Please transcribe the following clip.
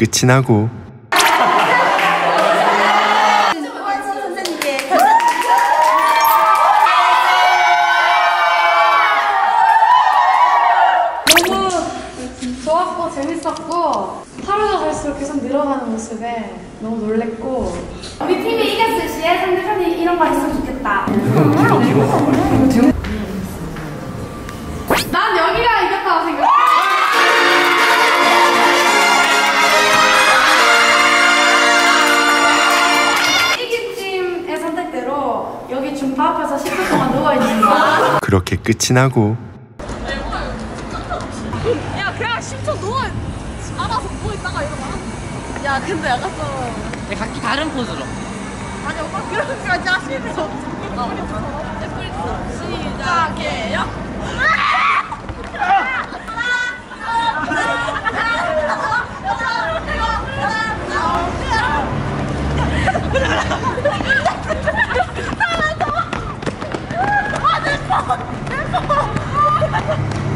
끝이 나고 너무 좋았고 재밌었고 하루가 갈수록 계속 늘어가는 모습에 너무 놀랬고 우리 팀이 이겼을 시에 상대편이 이런 거 했으면 좋겠다. 난 여기가 이겼다고 생각해. 이긴 팀의 선택대로 여기 중파 앞에서 10분 동안 누워있는 거야. 그렇게 끝이 나고 야 그냥 10초 누워 알아서 누워있다가 이러면 야 근데 약간 각기 다른 포즈로 아니 오빠 그렇게까지 하실 수 없어. 넷플릭스 시작해요. 아, 내 폰!